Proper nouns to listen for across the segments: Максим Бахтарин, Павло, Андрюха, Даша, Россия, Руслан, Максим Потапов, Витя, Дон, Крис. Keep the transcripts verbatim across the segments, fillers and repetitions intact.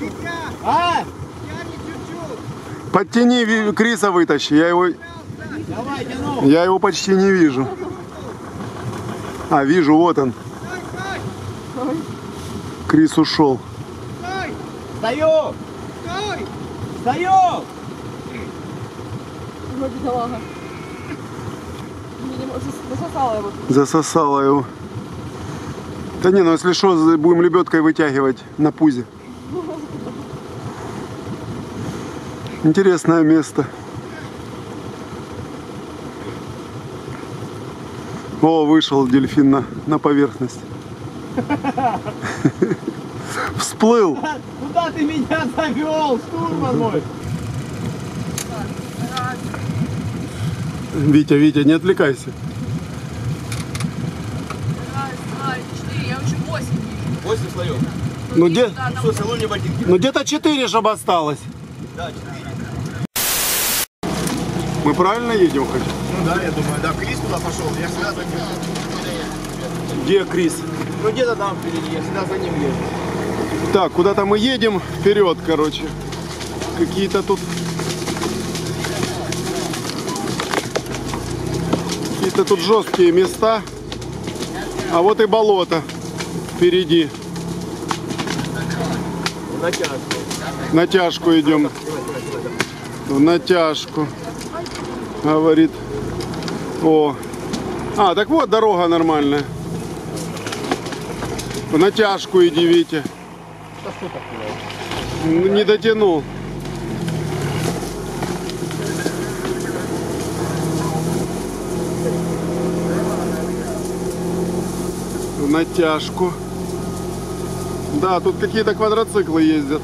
Витя! А? Я не чуть-чуть. Подтяни Криса, вытащи. Я его... Давай, тяну. Я его почти не вижу. А, вижу, вот он. Стой, стой. Крис ушел. Стой! Стою! Стой! Стою! Засосала его. Засосала его. Да не, ну если что, будем лебедкой вытягивать на пузе. Интересное место. О, вышел дельфин на, на поверхность. Всплыл. Куда ты меня завел, штурман мой? Витя, Витя, не отвлекайся. восемь слоев. Ну где? Ну где-то четыре же осталось. Да, четыре. Мы правильно едем хоть? Ну да, я думаю, да. Крис туда пошел. Я всегда за ним. Где Крис? Ну где-то там впереди, я всегда за ним еду. Так, куда-то мы едем вперед, короче. Какие-то тут. Какие-то тут жесткие места. А вот и болото. Впереди. Натяжку. Натяжку идем. В натяжку. Говорит. О. А, так вот дорога нормальная. В натяжку иди, Витя. Не дотянул. В натяжку. Да, тут какие-то квадроциклы ездят.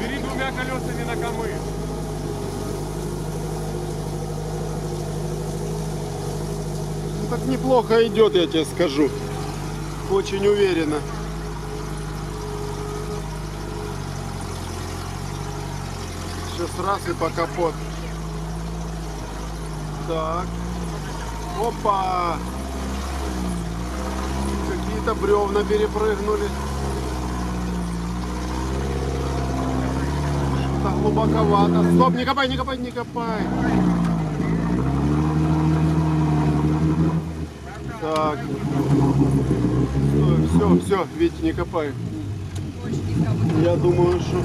Бери двумя колесами на камыш. Ну, так неплохо идет, я тебе скажу. Очень уверенно. Сейчас раз и по капот. Так, опа, какие-то бревна перепрыгнули. Что-то глубоковато. Стоп, не копай, не копай, не копай. Так, все, все, Витя, не копай. Я думаю, что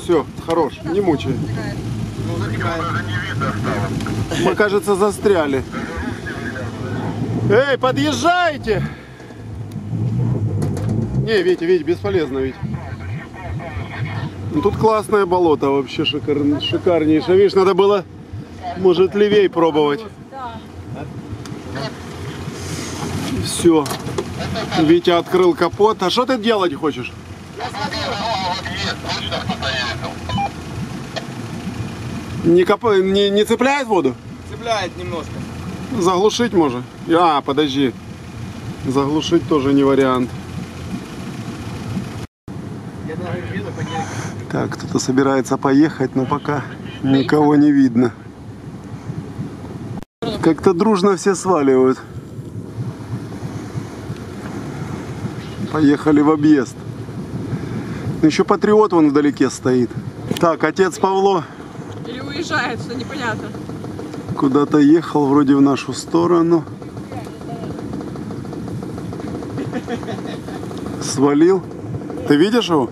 все, хорош, не мучай. Мы, кажется, застряли. Эй, подъезжайте! Не, Витя, Витя, бесполезно, Витя. Тут классное болото, вообще шикарно, шикарнейшее. Видишь, надо было, может, левей пробовать. Все. Витя открыл капот. А что ты делать хочешь? Не, коп... не, не цепляет воду? Цепляет немножко. Заглушить можно? А, подожди. Заглушить тоже не вариант. Я даже не видно, так, кто-то собирается поехать, но пока никого не видно. Как-то дружно все сваливают. Поехали в объезд. Еще патриот вон вдалеке стоит. Так, отец Павло... Или уезжает, что непонятно. Куда-то ехал, вроде в нашу сторону. Свалил. Ты видишь его?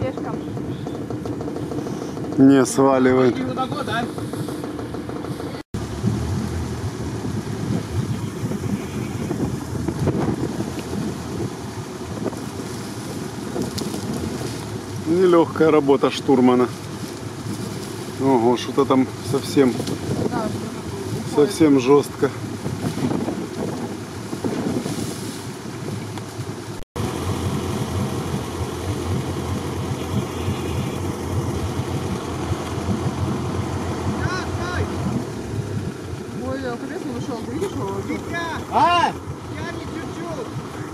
Пешком. Не, сваливает. Нелегкая работа штурмана. Ого, что-то там совсем, да, совсем жестко.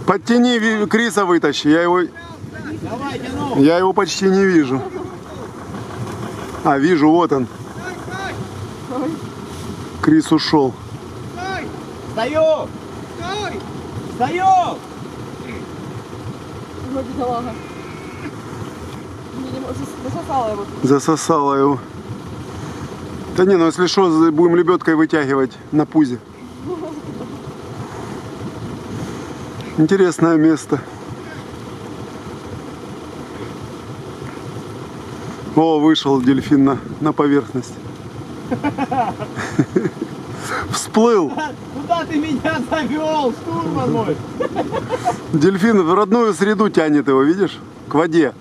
Подтяни Криса, вытащи, я его, я его почти не вижу. А, вижу, вот он. Крис ушел. Встаем! Стой! Встаем! Вроде долага. Засосала его. Засосала его. Да не, ну если что, будем лебедкой вытягивать на пузе. Интересное место. О, вышел дельфин на, на поверхность. Всплыл. Куда ты меня завел, штурман мой? Дельфин в родную среду тянет его, видишь? К воде.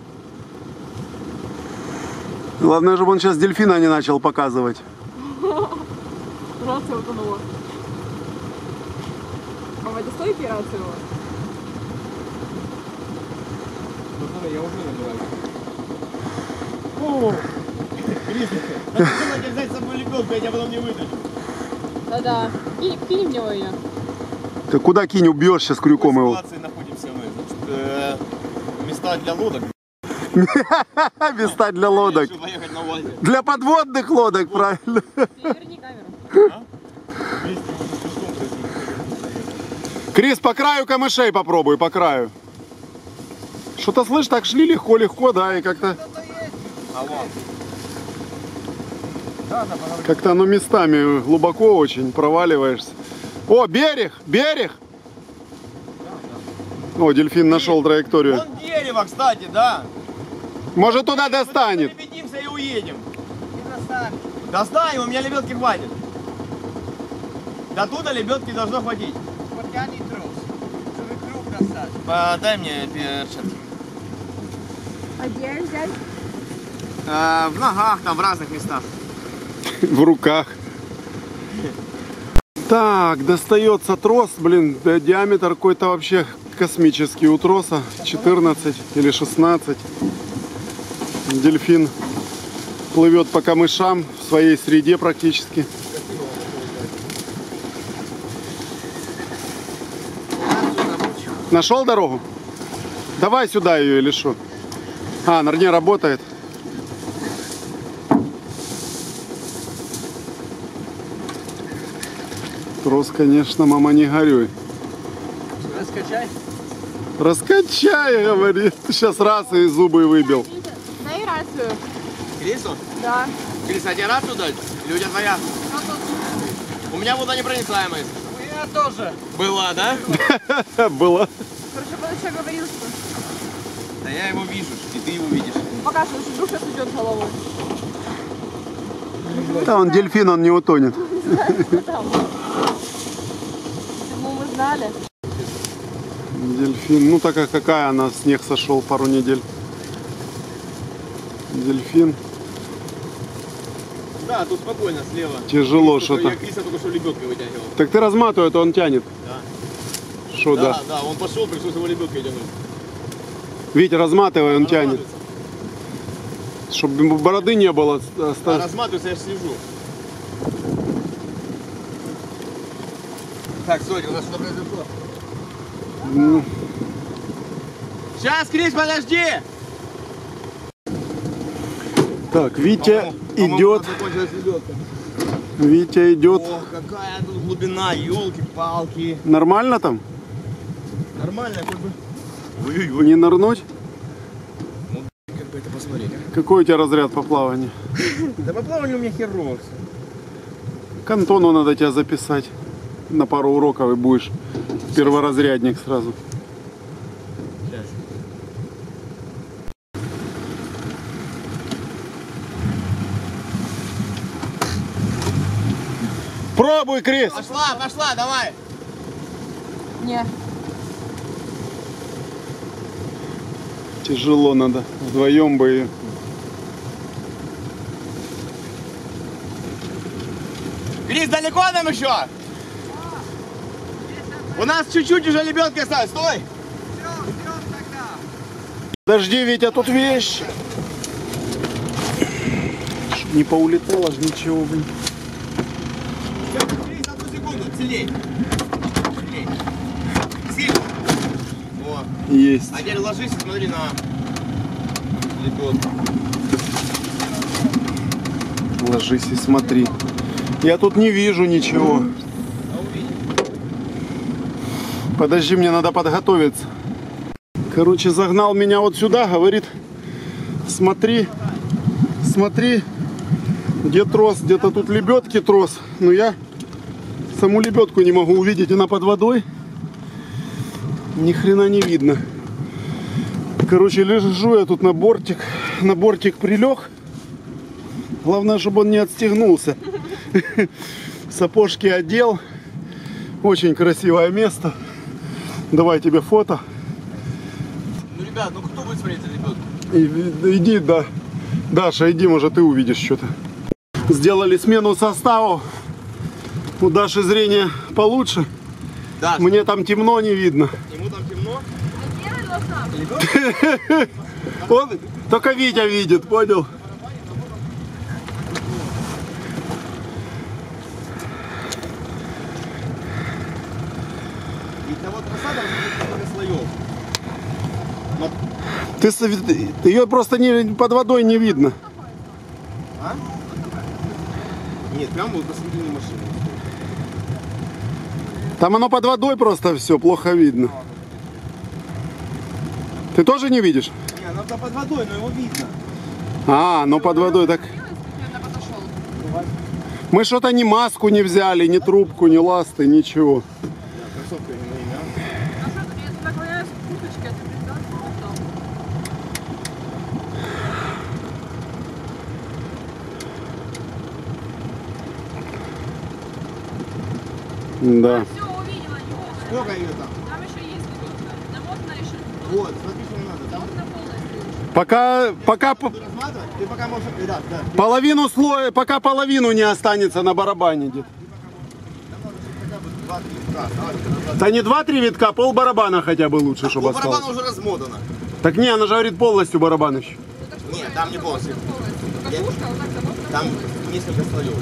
Главное, чтобы он сейчас дельфина не начал показывать. Рация утонула. А водостойки рация у вас? Я уже набираю. Крис, надо сегодня взять с собой лебедку, я тебя потом не вытащу. Да-да, кинь в него ее. Ты куда кинь, убьешь сейчас крюком его? В ситуации находимся мы, значит, места для лодок. Места для лодок. Для подводных лодок, правильно? Переверни камеру. Крис, по краю камышей попробуй, по краю. Что-то, слышь, так шли легко-легко, да, и как-то... Как-то оно местами глубоко очень, проваливаешься. О, берег, берег! О, дельфин нашел траекторию. Вон дерево, кстати, да. Может, туда достанет. Мы перебедимся и уедем. И достанем, у меня лебедки хватит. До туда лебедки должно хватить. Потяни трос. Подай мне перчатки. А где взять? А, в ногах, там в разных местах. В руках. Так, достается трос, блин, диаметр какой-то вообще космический у троса, четырнадцать или шестнадцать. Дельфин плывет по камышам в своей среде практически. Нашел дорогу? Давай сюда ее или что? А, на дне работает. Трос, конечно, мама, не горюй. Раскачай. Раскачай, говорит. Сейчас раз и зубы выбил. Дай рацию. Крису? Да. Крис, а тебе рацию дать? Или у тебя твоя? У меня вода непроницаемая. У меня тоже. Была, да? Была. Короче, он еще говорил, что... Да я его вижу, и ты его видишь. Пока что Андрюха сейчас идет головой. Да, он дельфин, он не утонет. Знали. Дельфин, ну такая какая она, снег сошел пару недель. Дельфин. Да, тут спокойно слева. Тяжело что-то. Я Криса только что лебедкой вытягивал. Так ты разматывай, то он тянет. Да. Что да? Да, да, он пошел, пришлось его лебедкой тянуть. Вить, разматывай, он, он тянет. Чтобы бороды не было. Да, разматывайся, я слежу. Так, Соня, у нас что произошло? Ну. Сейчас, Крис, подожди! Так, Витя идет. Витя идет. О, какая тут глубина, елки-палки. Нормально там? Нормально, как бы. Ой-ой-ой. Не нырнуть? Ну, как бы это посмотреть. Какой у тебя разряд по плаванию? Да по плаванию у меня херово. К Антону надо тебя записать. На пару уроков и будешь перворазрядник сразу. Сейчас. Пробуй, Крис! Пошла, пошла, давай! Не. Тяжело надо, вдвоем бы ее. Крис, далеко нам еще? У нас чуть-чуть уже лебедки осталось. Стой! Подожди, Витя, тут вещь. Чтоб не поулетало же ничего, блин. Сейчас, Крис, одну секунду, целей. Целей. Силь. Вот. Есть. А теперь ложись и смотри на лебедку. Ложись и смотри. Я тут не вижу ничего. Подожди, мне надо подготовиться. Короче, загнал меня вот сюда, говорит, смотри, смотри, где трос, где-то тут лебедки трос. Но я саму лебедку не могу увидеть, она под водой. Ни хрена не видно. Короче, лежу я тут на бортик, на бортик прилег. Главное, чтобы он не отстегнулся. Сапожки одел. Очень красивое место. Давай тебе фото. Ну, ребят, ну кто будет смотреть эту лебедку? Иди, да. Даша, иди, может, ты увидишь что-то. Сделали смену составов. У Даши зрение получше. Даша. Мне там темно не видно. Ему там темно? Он только Витя видит, понял? Ты, ее просто не, под водой не видно. А? Нет, прям вот посмотри на машину. Там оно под водой просто все, плохо видно. Ты тоже не видишь? Не, оно под водой, но его видно. А, но под водой так. Мы что-то ни маску не взяли, ни трубку, ни ласты, ничего. Да. Сколько ее там? Там еще есть намотана еще. Вот, смотрите, не надо. Там пока, пока, по... ты пока можешь... да, да. Половину слоя, пока половину не останется на барабане, дед. Да не два-три витка, пол барабана хотя бы лучше, а чтобы осталось. Пол барабана уже размотано. Так не, она же говорит полностью барабан еще. Ну, нет, там не полностью. полностью. Я... Там полностью. Несколько слоев.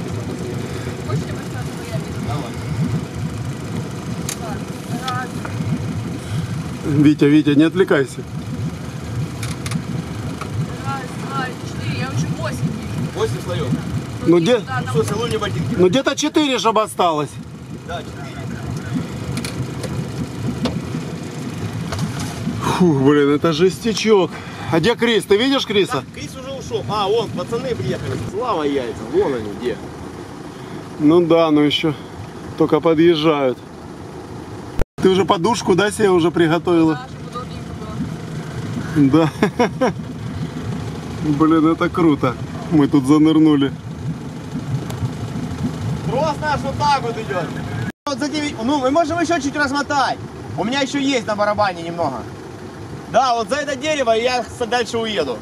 Витя, Витя, не отвлекайся. Раз, два, четыре, я уже восемь вижу. Восемь слоев. Ну, где... да, ну где-то четыре же осталось. Да, четыре. Фух, блин, это жестячок. А где Крис? Ты видишь Криса? Да, Крис уже ушел. А, вон, пацаны приехали. Слава яйца, вон они где. Ну да, но еще только подъезжают. Ты уже подушку, да, себе уже приготовила? Да. Блин, это круто. Мы тут занырнули. Трос наш вот так вот идет. Вот за девять... Ну, мы можем еще чуть размотать. У меня еще есть на барабане немного. Да, вот за это дерево я дальше уеду.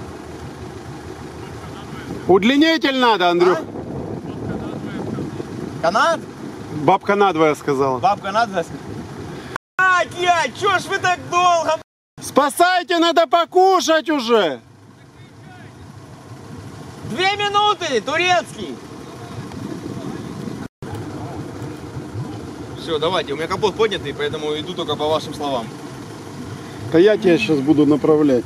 Удлинитель надо, Андрюх. А? Канат? Бабка надвое сказала. Бабка надвое сказала. Я, чё ж вы так долго? Спасайте, надо покушать уже. Две минуты, турецкий. Все, давайте, у меня капот поднятый, поэтому иду только по вашим словам. Да я тебя сейчас буду направлять.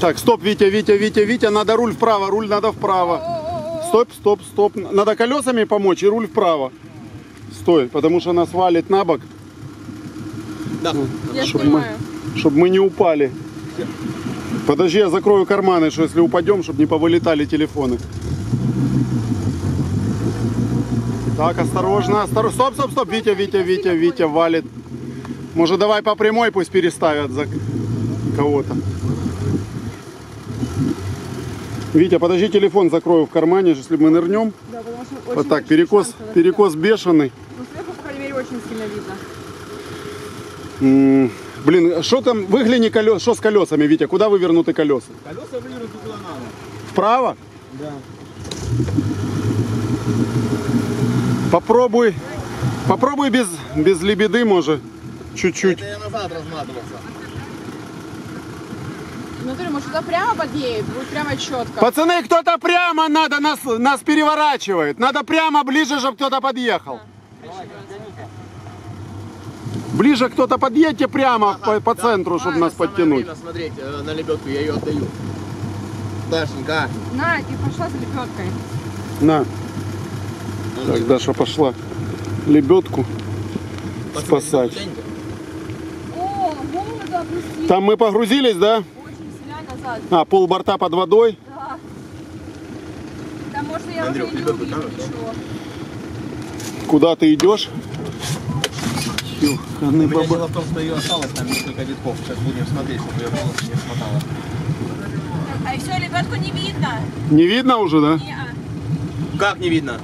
Так, стоп, Витя, Витя, Витя, Витя, надо руль вправо, руль надо вправо. Стоп, стоп, стоп, надо колесами помочь и руль вправо. Стой, потому что нас валит на бок. Да. Чтобы мы, чтоб мы не упали. Подожди, я закрою карманы, что если упадем, чтобы не повылетали телефоны. Так, осторожно, осторожно. Стоп, стоп, стоп. Витя, Витя, Витя, Витя валит. Может, давай по прямой, пусть переставят за кого-то. Витя, подожди, телефон закрою в кармане, если мы нырнем. Да, вот так, перекос, перекос бешеный. Ну, сверху, по крайней мере, очень сильно видно. Блин, что там, выгляни колеса, что с колесами, Витя, куда вывернуты колеса? Колеса вывернуты куда надо. Вправо? Да. Попробуй, попробуй без, без лебеды, может, чуть-чуть. Это я назад разматывался. Смотри, может, туда прямо подъедет, будет прямо четко. Пацаны, кто-то прямо надо, нас, нас переворачивает, надо прямо ближе, чтобы кто-то подъехал. Да. Ближе кто-то подъедьте прямо ага, по, по да, центру, чтобы а, нас подтянуть. Время, смотреть на лебедку, я ее отдаю. Дашенька. На, и пошла с лебедкой. На. Так, Даша пошла лебедку спасать. погрузились. Там мы погрузились, да? Очень сильно назад. А, пол борта под водой? Да. Там, может, я Андрюх, уже и не увижу ничего. Куда ты идешь? Чух, у меня баба. Дело в том, что ее осталось там несколько витков. Сейчас будем смотреть, чтобы ее волосы не смотало. А еще лебедку не видно. Не видно уже, да? Не-а. Как не видно?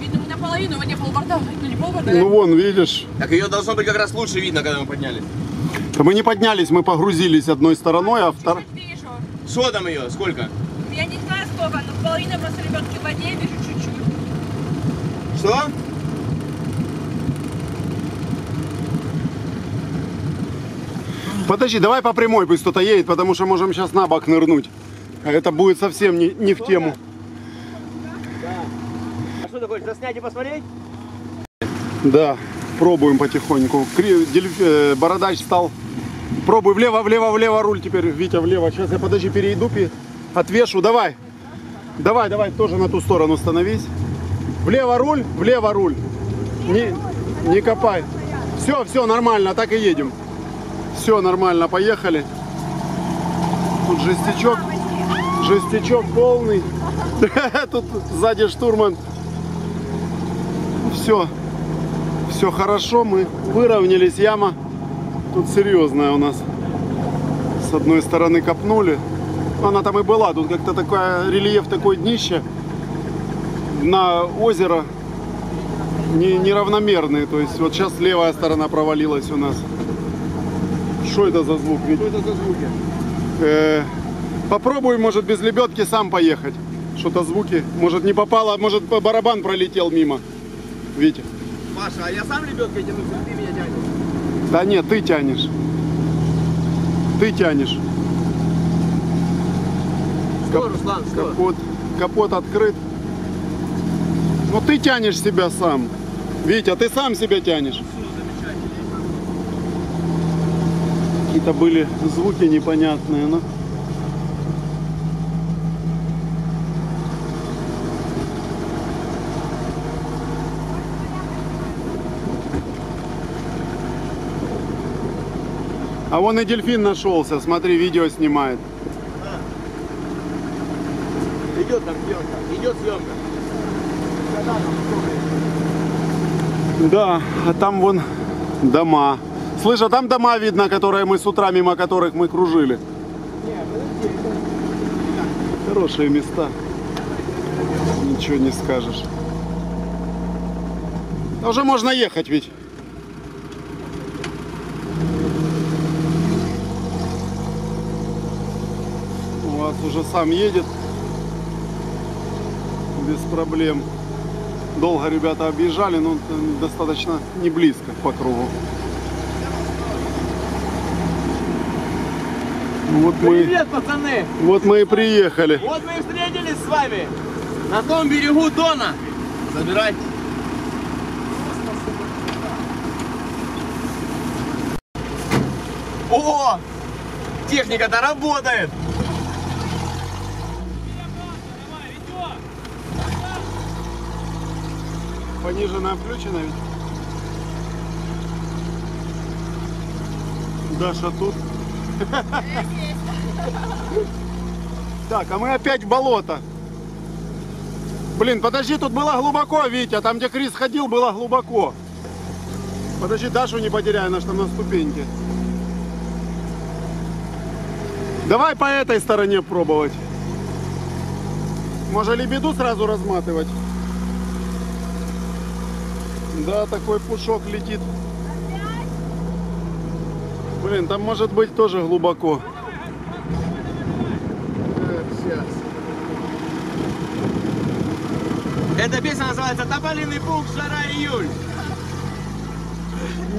Видно наполовину, воде полборта. Ну, не полборта, ну да? Вон, видишь. Так ее должно быть как раз лучше видно, когда мы поднялись. Да мы не поднялись, мы погрузились одной стороной, а, а второй... Что там ее? Сколько? Я не знаю сколько, но половина просто лебедки в воде, вижу чуть-чуть. Что? Подожди, давай по прямой, пусть кто-то едет, потому что можем сейчас на бок нырнуть. Это будет совсем не, не в тему. Да. А что такое, заснять и посмотреть? Да, пробуем потихоньку. Бородач стал. Пробуй влево, влево, влево, руль теперь, Витя, влево. Сейчас я, подожди, перейду, отвешу, давай. Давай, давай, тоже на ту сторону становись. Влево руль, влево руль. Не, не копай. Все, все, нормально, так и едем. Все нормально, поехали. Тут жестячок, жестячок полный. Тут сзади штурман. Все, все хорошо, мы выровнялись, яма. Тут серьезная у нас. С одной стороны копнули. Она там и была, тут как-то такой рельеф, такое днище. Дна озера неравномерные. То есть вот сейчас левая сторона провалилась у нас. Что это за звук? Что это за звуки? Э-э- попробуй, может, без лебедки сам поехать. Что-то звуки. Может, не попало, может, барабан пролетел мимо. Витя. Паша, а я сам лебедкой тянусь, а ты меня тянешь? Да нет, ты тянешь. Ты тянешь. Что, Кап Руслан, что? Капот, капот открыт. Но ты тянешь себя сам. Витя, ты сам себя тянешь. Какие-то были звуки непонятные, но... А вон и дельфин нашелся, смотри, видео снимает. А. Идет там съемка, идет съемка. Да, а там вон дома. Слышь, а там дома видно, которые мы с утра, мимо которых мы кружили. Хорошие места. Ничего не скажешь. Да уже можно ехать ведь. У вас уже сам едет. Без проблем. Долго ребята объезжали, но достаточно не близко по кругу. Вот привет, мы, пацаны! Вот мы и приехали. Вот мы и встретились с вами на том берегу Дона. Забирай. О! Техника-то работает! Пониженная включена ведь. Даша тут. Так, а мы опять в болото. Блин, подожди, тут было глубоко, Витя. Там, где Крис ходил, было глубоко. Подожди, Дашу не потеряй, она же там на ступеньке. Давай по этой стороне пробовать. Может, лебеду сразу разматывать? Да, такой пушок летит. Блин, там может быть тоже глубоко. Эта песня называется «Тополиный пух, жара июль».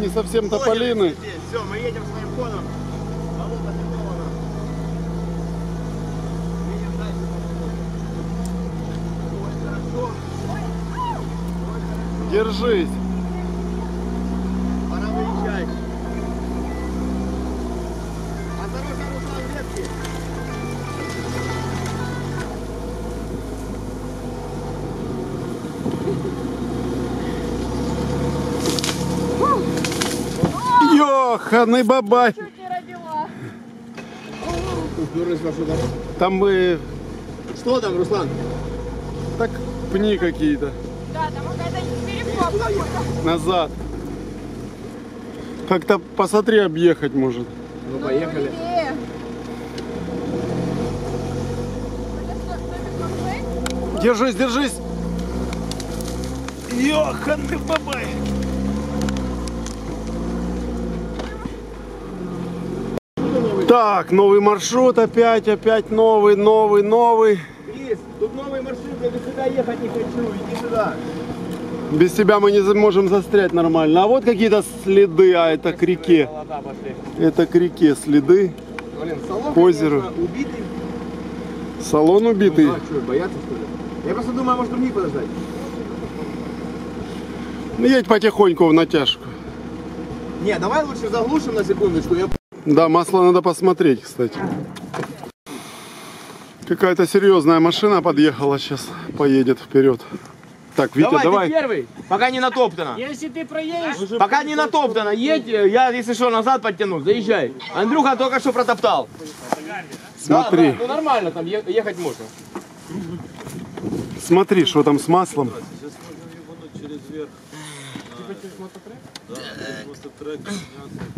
Не совсем тополины. Все, мы едем своим ходом. Держись. Ёханый бабай! Дуры вашу дорогу. Там мы... Что там, Руслан? Так, пни какие-то. Да, там какая-то перекоп какой-то. Назад. Как-то посмотри, объехать может. Ну, ну поехали. Держись, держись. Ёхан ты бабай. Так, новый маршрут опять, опять новый, новый, новый. Крис, тут новый маршрут, я без тебя ехать не хочу, иди сюда. Без тебя мы не можем застрять нормально. А вот какие-то следы, а это к реке. Это к реке следы. Блин, салон, к озеру. Конечно, убитый. Салон убитый. Ну, а что, боятся, что ли? Я просто думаю, может, мне подождать. Ну, едь потихоньку в натяжку. Не, давай лучше заглушим на секундочку. Я... Да, масло надо посмотреть, кстати. Какая-то серьезная машина подъехала сейчас, поедет вперед. Так, Витя, давай. Давай, ты первый, пока не натоптано. Если ты проедешь... Пока не натоптано, едь, я, если что, назад подтяну, заезжай. Андрюха только что протоптал. Смотри. Да, да, ну нормально, там ехать можно. Смотри, что там с маслом. Сейчас можно ебануть через верх. Типа через мототрек? Да, через мототрек,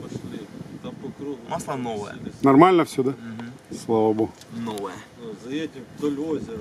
пошли. Там по кругу. Масло новое. Нормально все, да? Угу. Слава богу. Новое. Заедем вдоль озера.